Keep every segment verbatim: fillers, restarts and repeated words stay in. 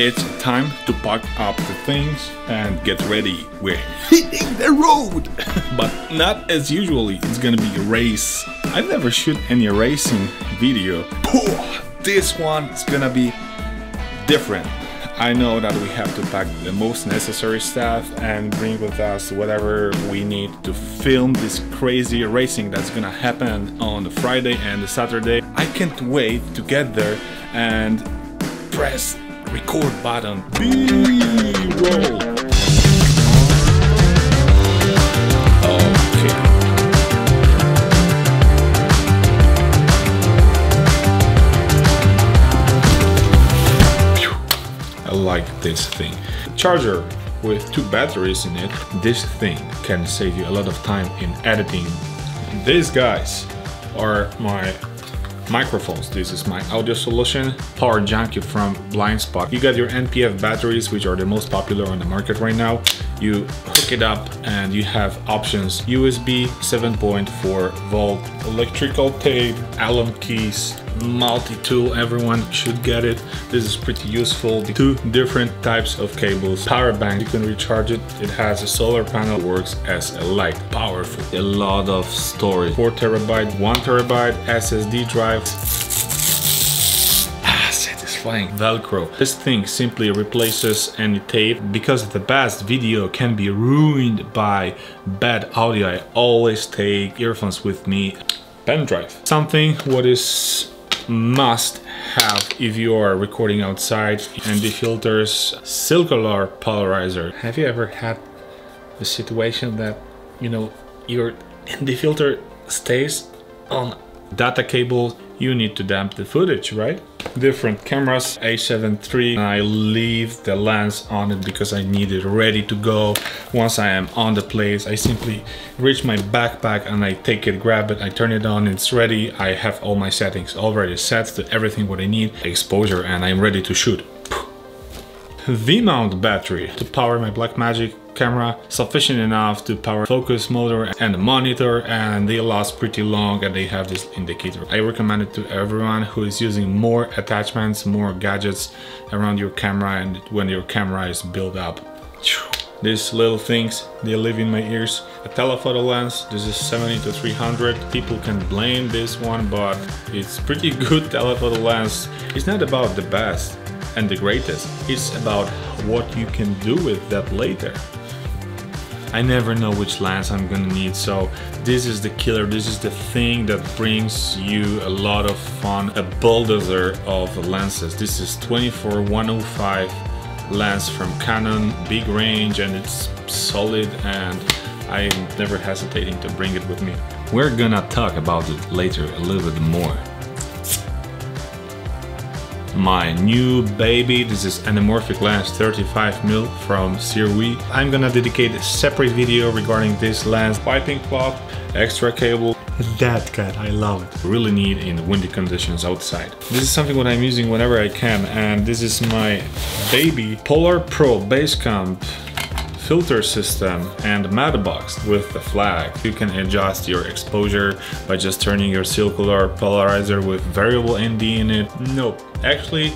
It's time to pack up the things and get ready. We're hitting the road! But not as usually, it's gonna be a race. I never shoot any racing video. This one is gonna be different. I know that we have to pack the most necessary stuff and bring with us whatever we need to film this crazy racing that's gonna happen on the Friday and the Saturday. I can't wait to get there and press record button. B-roll. Okay. I like this thing. Charger with two batteries in it. This thing can save you a lot of time in editing. These guys are my microphones. This is my audio solution, Power Junkie from Blind Spot. You got your N P F batteries, which are the most popular on the market right now. You hook it up and you have options: U S B, seven point four volt, electrical tape, Allen keys, multi-tool. Everyone should get it. This is pretty useful. The two different types of cables. Power bank, you can recharge it. It has a solar panel, works as a light. Powerful. A lot of storage. four terabyte, one terabyte, S S D drive. Flying Velcro. This thing simply replaces any tape because the best video can be ruined by bad audio. I always take earphones with me. Pen drive. Something what is must have if you are recording outside. And the filters. Circular polarizer. Have you ever had the situation that, you know, your the filter stays on? Data cable. You need to damp the footage, right? Different cameras, A seven three. I leave the lens on it because I need it ready to go. Once I am on the place, I simply reach my backpack and I take it, grab it, I turn it on, it's ready. I have all my settings already set to everything what I need, exposure, and I'm ready to shoot. V-mount battery to power my Blackmagic camera, sufficient enough to power focus motor and the monitor, and they last pretty long and they have this indicator. I recommend it to everyone who is using more attachments, more gadgets around your camera and when your camera is built up. These little things, they live in my ears. A telephoto lens, this is seventy to three hundred. People can blame this one, but it's pretty good telephoto lens. It's not about the best and the greatest, it's about what you can do with that later. I never know which lens I'm gonna need, so this is the killer, this is the thing that brings you a lot of fun, a bulldozer of lenses. This is twenty-four one oh five lens from Canon, big range, and it's solid, and I'm never hesitating to bring it with me. We're gonna talk about it later a little bit more. My new baby, this is anamorphic lens thirty-five millimeter from Sirui. I'm gonna dedicate a separate video regarding this lens. Piping cloth, extra cable. That cat, I love it. Really need in windy conditions outside. This is something what I'm using whenever I can, and this is my baby Polar Pro Basecamp filter system and matte box with the flag. You can adjust your exposure by just turning your circular polarizer with variable N D in it. Nope, actually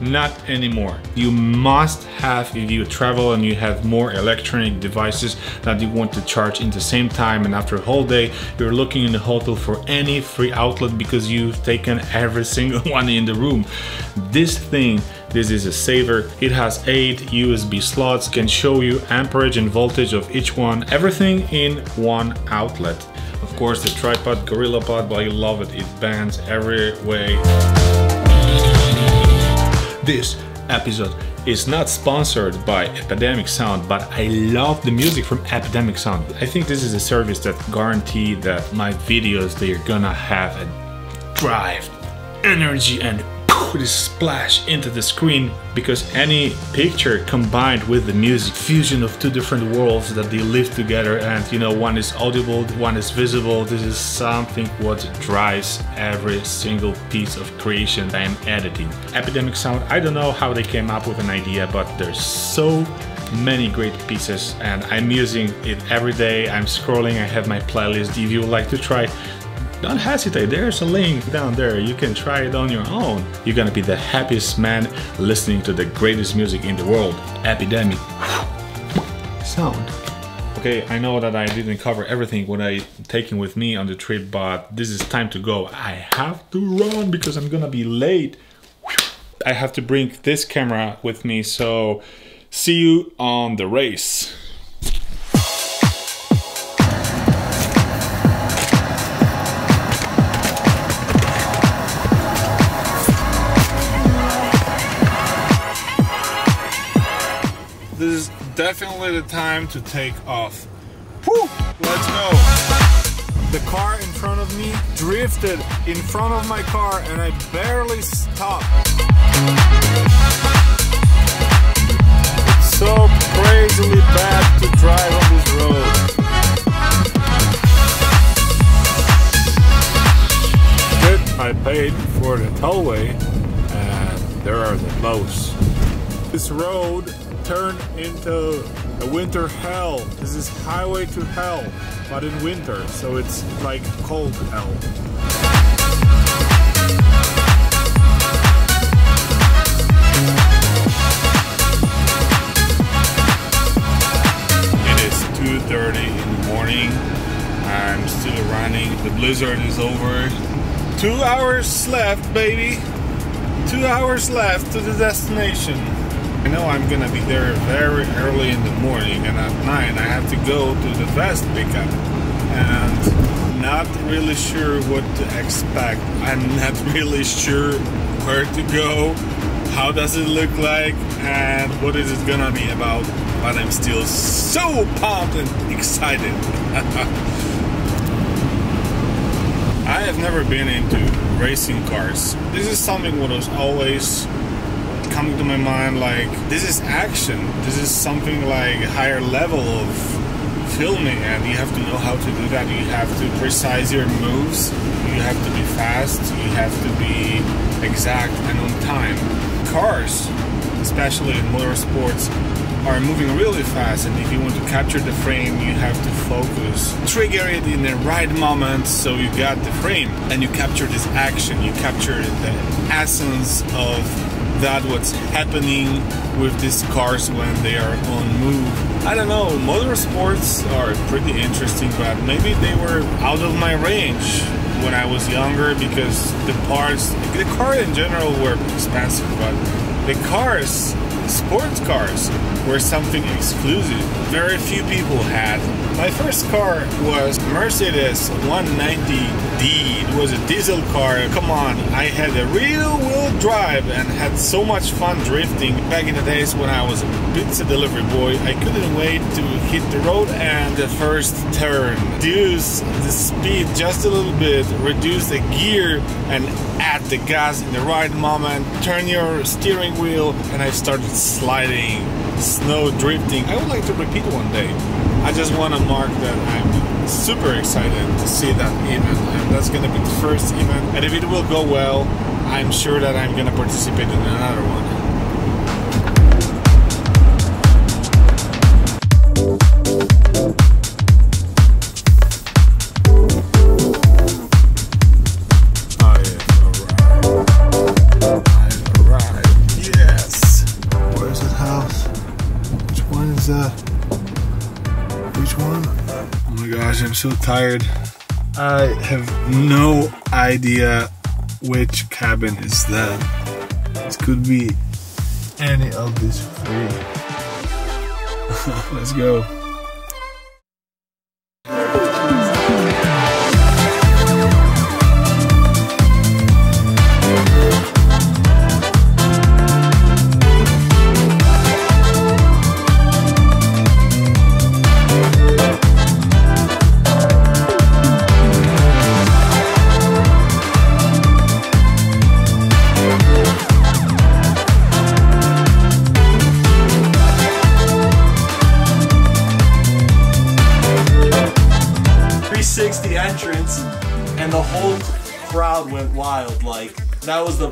not anymore. You must have, if you travel and you have more electronic devices that you want to charge in the same time, and after a whole day you're looking in the hotel for any free outlet because you've taken every single one in the room. This thing, this is a saver. It has eight U S B slots, can show you amperage and voltage of each one, everything in one outlet. Of course the tripod, GorillaPod, but I love it, it bends every way. This episode is not sponsored by Epidemic Sound, but I love the music from Epidemic Sound. I think this is a service that guarantees that my videos, they're gonna have a drive, energy, and this splash into the screen, because any picture combined with the music, fusion of two different worlds that they live together, and you know, one is audible, one is visible. This is something what drives every single piece of creation I am editing. Epidemic Sound, I don't know how they came up with an idea, but there's so many great pieces and I'm using it every day. I'm scrolling, I have my playlist. If you would like to try don't hesitate, there's a link down there, you can try it on your own. You're gonna be the happiest man listening to the greatest music in the world, Epidemic Sound. Okay, I know that I didn't cover everything what I taking with me on the trip, but this is time to go. I have to run because I'm gonna be late. I have to bring this camera with me, so see you on the race. This is definitely the time to take off. Woo! Let's go! The car in front of me drifted in front of my car and I barely stopped. It's so crazily bad to drive on this road. Good, I paid for the tollway and there are the lows. This road turned into a winter hell. This is highway to hell, but in winter, so it's like cold hell. It is two thirty in the morning. I'm still running. The blizzard is over. Two hours left, baby. Two hours left to the destination. I know I'm gonna be there very early in the morning, and at nine I have to go to the vest pickup and not really sure what to expect. I'm not really sure where to go, how does it look like, and what is it gonna be about, but I'm still so pumped and excited. I have never been into racing cars. This is something what was always coming to my mind, like, this is action, this is something like a higher level of filming, and you have to know how to do that. You have to precise your moves, you have to be fast, you have to be exact and on time. Cars, especially in motorsports, are moving really fast, and if you want to capture the frame, you have to focus, trigger it in the right moment, so you got the frame and you capture this action, you capture the essence of that what's happening with these cars when they are on move. I don't know, motorsports are pretty interesting, but maybe they were out of my range when I was younger, because the parts, the car in general were expensive, but the cars, sports cars, were something exclusive. Very few people had. My first car was Mercedes one ninety D. It was a diesel car. Come on, I had a real wheel drive and had so much fun drifting back in the days when I was a pizza delivery boy. I couldn't wait to hit the road and the first turn. Reduce the speed just a little bit, reduce the gear and add the gas in the right moment, turn your steering wheel, and I started sliding, snow drifting. I would like to repeat one day. I just want to mark that I'm super excited to see that event, and that's going to be the first event, and if it will go well, I'm sure that I'm going to participate in another one. I'm so tired. I have no idea which cabin is that. It could be any of these three. Let's go. three sixty entrance, and the whole crowd went wild. Like, that was the